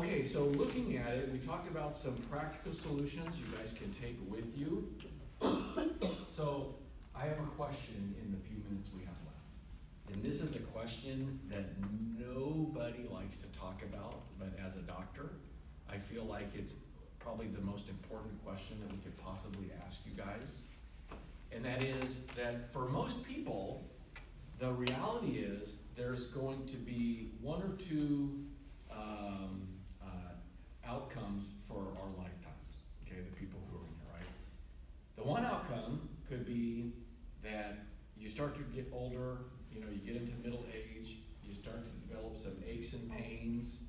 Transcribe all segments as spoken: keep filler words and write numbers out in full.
Okay, so looking at it, we talked about some practical solutions you guys can take with you. So I have a question in the few minutes we have left. And this is a question that nobody likes to talk about, but as a doctor, I feel like it's probably the most important question that we could possibly ask you guys. And that is that for most people, the reality is there's going to be one or two um, uh, outcomes for our lifetimes, okay, the people who are in here, right? The one outcome could be that you start to get older, you know, you get into middle age, you start to develop some aches and pains,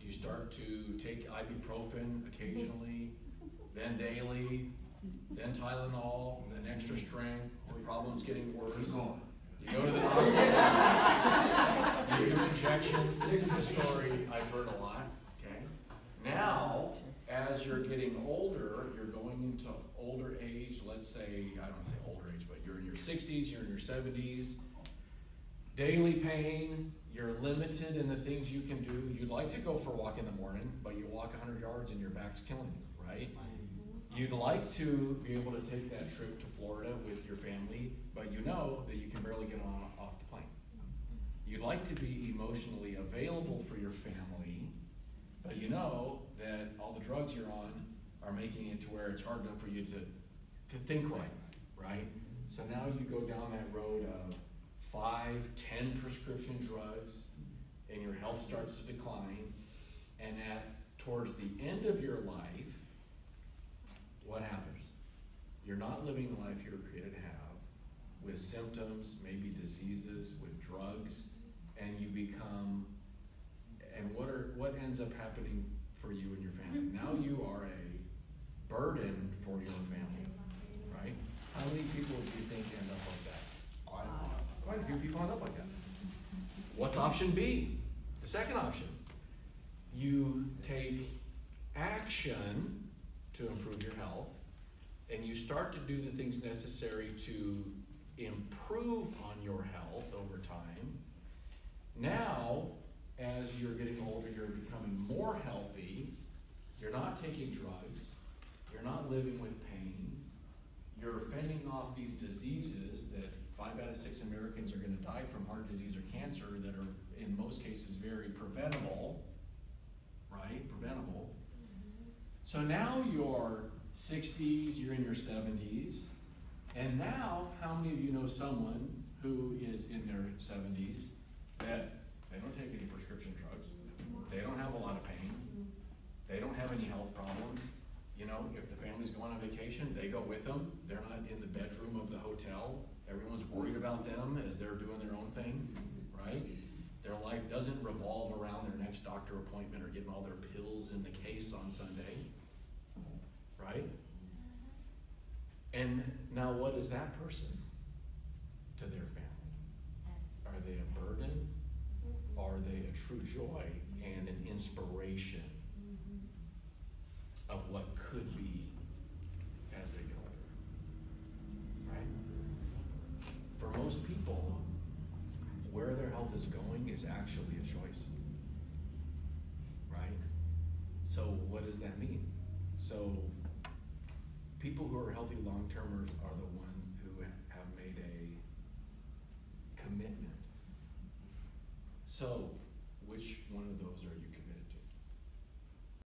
you start to take ibuprofen occasionally, then daily, then Tylenol, then extra strength, the problem's getting worse. You go to the doctor, you do injections. This is a story I've heard a lot, okay? Now, as you're getting older, you're going into older age, let's say, I don't say older age, but you're in your sixties, you're in your seventies, daily pain, you're limited in the things you can do. You'd like to go for a walk in the morning, but you walk a hundred yards and your back's killing you, right? You'd like to be able to take that trip to Florida with your family, but you know that you can barely get on off the plane. You'd like to be emotionally available for your family, but you know that all the drugs you're on are making it to where it's hard enough for you to, to think right, right? So now you go down that road of five, ten prescription drugs, and your health starts to decline, and at towards the end of your life, what happens? You're not living the life you were created to have, with symptoms, maybe diseases, with drugs, and you become, and what are what ends up happening for you and your family? Now you are a burden for your family, right? How many people do you think end up like that? Quite a lot. Quite a few people end up like that. What's option B? The second option. You take action to improve your health, and you start to do the things necessary to improve on your health over time. Now, as you're getting older, you're becoming more healthy, you're not taking drugs, you're not living with pain, you're fending off these diseases that five out of six Americans are gonna die from, heart disease or cancer, that are in most cases very preventable, right, preventable. So now you're sixties, you're in your seventies, and now how many of you know someone who is in their seventies that they don't take any prescription drugs, they don't have a lot of pain, they don't have any health problems, you know, if the family's going on vacation, they go with them, they're not in the bedroom of the hotel, everyone's worried about them as they're doing their own thing, right? Their life doesn't revolve around their next doctor appointment or getting all their pills in the case on Sunday, right? And now what is that person to their family? Are they a burden? Are they a true joy and an inspiration of what could be as they get older, right? For most people, where their health is going is actually a choice, right? So what does that mean? So people who are healthy long-termers are the ones who have made a commitment. So which one of those are you?